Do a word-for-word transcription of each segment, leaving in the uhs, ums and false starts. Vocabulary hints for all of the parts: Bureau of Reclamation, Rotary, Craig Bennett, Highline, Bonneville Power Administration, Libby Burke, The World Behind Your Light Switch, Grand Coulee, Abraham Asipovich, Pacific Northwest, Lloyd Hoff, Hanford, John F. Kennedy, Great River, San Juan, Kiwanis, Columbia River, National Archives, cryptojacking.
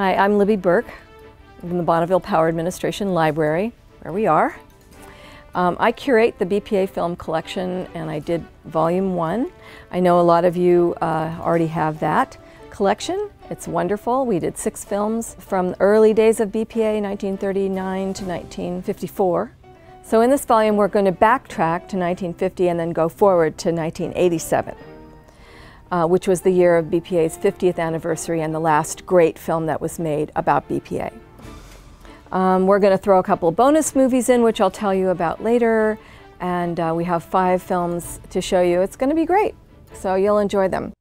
Hi, I'm Libby Burke from the Bonneville Power Administration Library, where we are. Um, I curate the B P A film collection, and I did volume one. I know a lot of you uh, already have that collection. It's wonderful. We did six films from the early days of B P A, nineteen thirty-nine to nineteen fifty-four. So in this volume, we're going to backtrack to nineteen fifty and then go forward to nineteen eighty-seven, uh, which was the year of B P A's fiftieth anniversary and the last great film that was made about B P A. Um, we're going to throw a couple of bonus movies in, which I'll tell you about later, and uh, we have five films to show you. It's going to be great, so you'll enjoy them.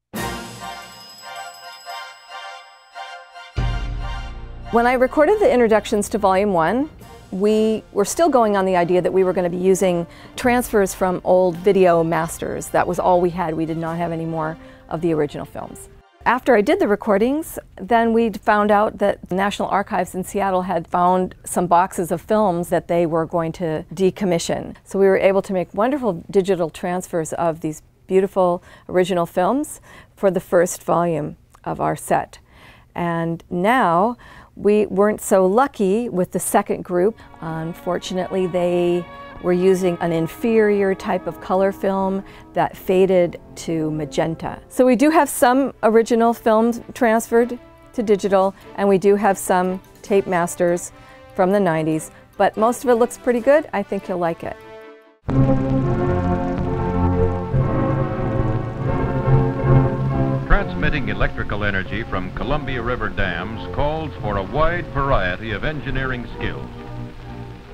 When I recorded the introductions to Volume one, we were still going on the idea that we were going to be using transfers from old video masters. That was all we had. We did not have any more of the original films. After I did the recordings, then we found out that the National Archives in Seattle had found some boxes of films that they were going to decommission. So we were able to make wonderful digital transfers of these beautiful original films for the first volume of our set. And now we weren't so lucky with the second group. Unfortunately, they were using an inferior type of color film that faded to magenta. So we do have some original films transferred to digital, and we do have some tape masters from the nineties, but most of it looks pretty good. I think you'll like it. Transmitting electrical energy from Columbia River dams calls for a wide variety of engineering skills.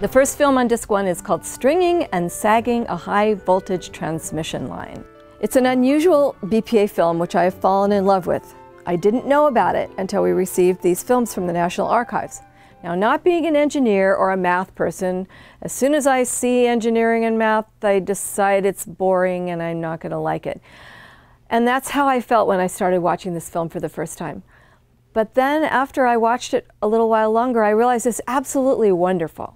The first film on disc one is called Stringing and Sagging a High-Voltage Transmission Line. It's an unusual B P A film which I have fallen in love with. I didn't know about it until we received these films from the National Archives. Now, not being an engineer or a math person, as soon as I see engineering and math, I decide it's boring and I'm not going to like it. And that's how I felt when I started watching this film for the first time. But then after I watched it a little while longer, I realized it's absolutely wonderful.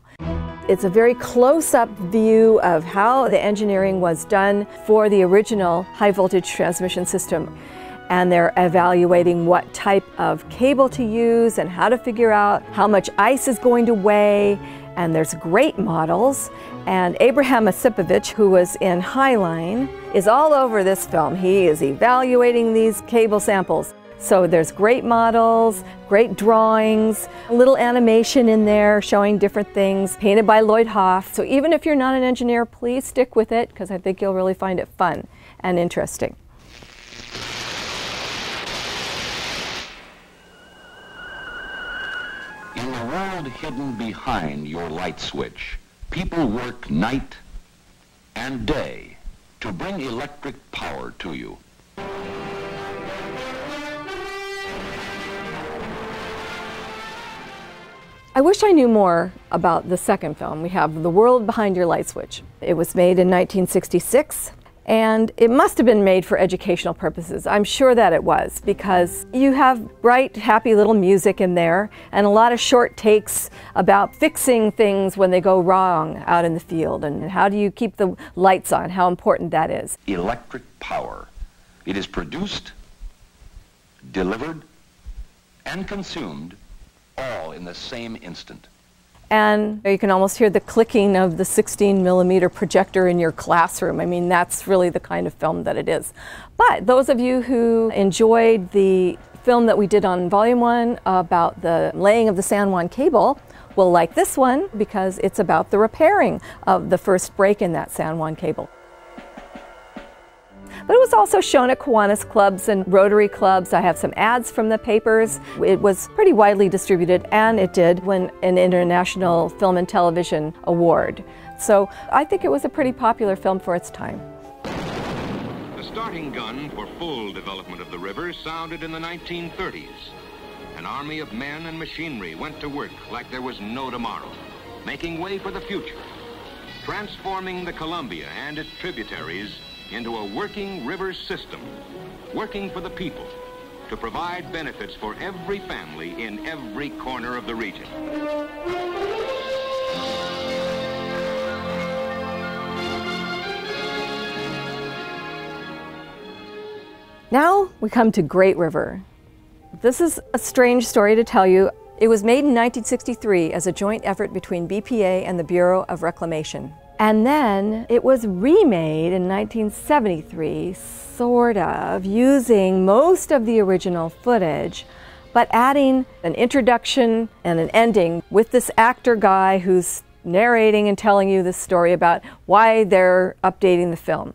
It's a very close-up view of how the engineering was done for the original high-voltage transmission system. And they're evaluating what type of cable to use and how to figure out how much ice is going to weigh. And there's great models. And Abraham Asipovich, who was in Highline, is all over this film. He is evaluating these cable samples. So there's great models, great drawings, a little animation in there showing different things, painted by Lloyd Hoff. So even if you're not an engineer, please stick with it, because I think you'll really find it fun and interesting. In the world hidden behind your light switch, people work night and day to bring electric power to you. I wish I knew more about the second film. We have The World Behind Your Light Switch. It was made in nineteen sixty-six, and it must have been made for educational purposes. I'm sure that it was, because you have bright, happy little music in there, and a lot of short takes about fixing things when they go wrong out in the field, and how do you keep the lights on, how important that is. Electric power. It is produced, delivered, and consumed all in the same instant. And you can almost hear the clicking of the sixteen millimeter projector in your classroom. I mean, that's really the kind of film that it is. But those of you who enjoyed the film that we did on Volume one about the laying of the San Juan cable will like this one, because it's about the repairing of the first break in that San Juan cable. But it was also shown at Kiwanis clubs and Rotary clubs. I have some ads from the papers. It was pretty widely distributed, and it did win an International Film and Television Award. So I think it was a pretty popular film for its time. The starting gun for full development of the river sounded in the nineteen thirties. An army of men and machinery went to work like there was no tomorrow, making way for the future, transforming the Columbia and its tributaries into a working river system, working for the people, to provide benefits for every family in every corner of the region. Now we come to Great River. This is a strange story to tell you. It was made in nineteen sixty-three as a joint effort between B P A and the Bureau of Reclamation. And then it was remade in nineteen seventy-three, sort of, using most of the original footage, but adding an introduction and an ending with this actor guy who's narrating and telling you this story about why they're updating the film.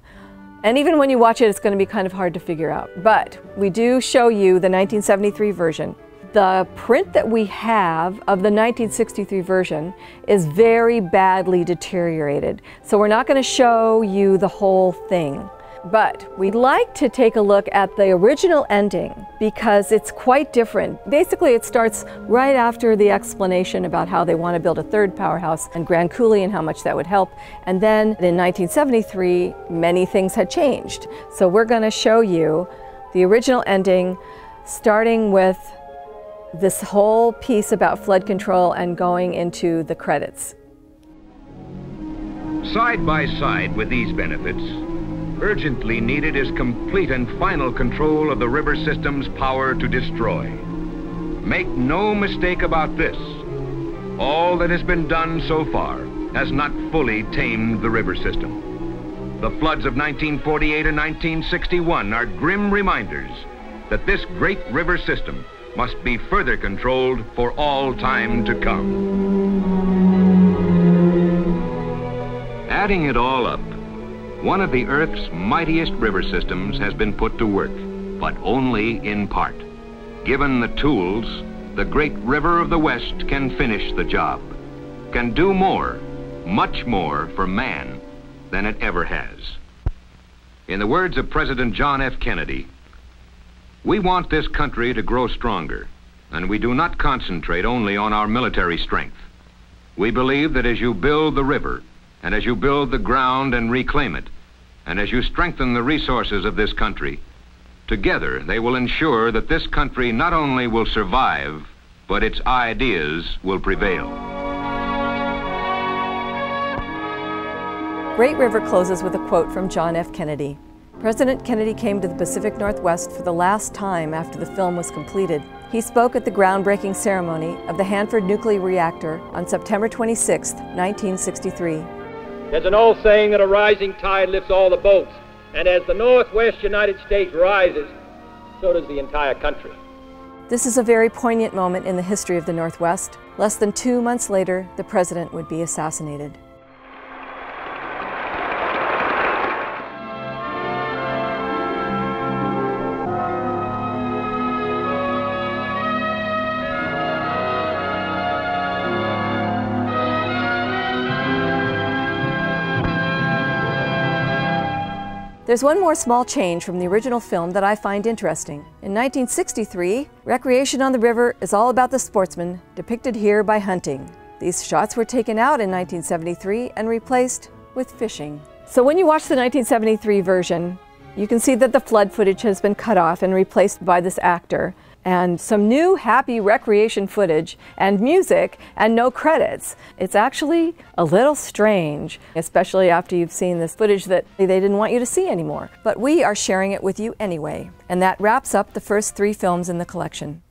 And even when you watch it, it's going to be kind of hard to figure out. But we do show you the nineteen seventy-three version. The print that we have of the nineteen sixty-three version is very badly deteriorated, so we're not going to show you the whole thing. But we'd like to take a look at the original ending because it's quite different. Basically, it starts right after the explanation about how they want to build a third powerhouse in Grand Coulee and how much that would help. And then in nineteen seventy-three, many things had changed. So we're going to show you the original ending, starting with this whole piece about flood control and going into the credits. Side by side with these benefits, urgently needed is complete and final control of the river system's power to destroy. Make no mistake about this. All that has been done so far has not fully tamed the river system. The floods of nineteen forty-eight and nineteen sixty-one are grim reminders that this great river system must be further controlled for all time to come. Adding it all up, one of the Earth's mightiest river systems has been put to work, but only in part. Given the tools, the Great River of the West can finish the job, can do more, much more for man than it ever has. In the words of President John F. Kennedy, "We want this country to grow stronger, and we do not concentrate only on our military strength. We believe that as you build the river, and as you build the ground and reclaim it, and as you strengthen the resources of this country, together they will ensure that this country not only will survive, but its ideas will prevail." Great River closes with a quote from John F. Kennedy. President Kennedy came to the Pacific Northwest for the last time after the film was completed. He spoke at the groundbreaking ceremony of the Hanford nuclear reactor on September twenty-sixth, nineteen sixty-three. There's an old saying that a rising tide lifts all the boats, and as the Northwest United States rises, so does the entire country. This is a very poignant moment in the history of the Northwest. Less than two months later, the president would be assassinated. There's one more small change from the original film that I find interesting. In nineteen sixty-three, recreation on the river is all about the sportsman, depicted here by hunting. These shots were taken out in nineteen seventy-three and replaced with fishing. So when you watch the nineteen seventy-three version, you can see that the flood footage has been cut off and replaced by this actor, and some new happy recreation footage and music and no credits. It's actually a little strange, especially after you've seen this footage that they didn't want you to see anymore. But we are sharing it with you anyway. And that wraps up the first three films in the collection.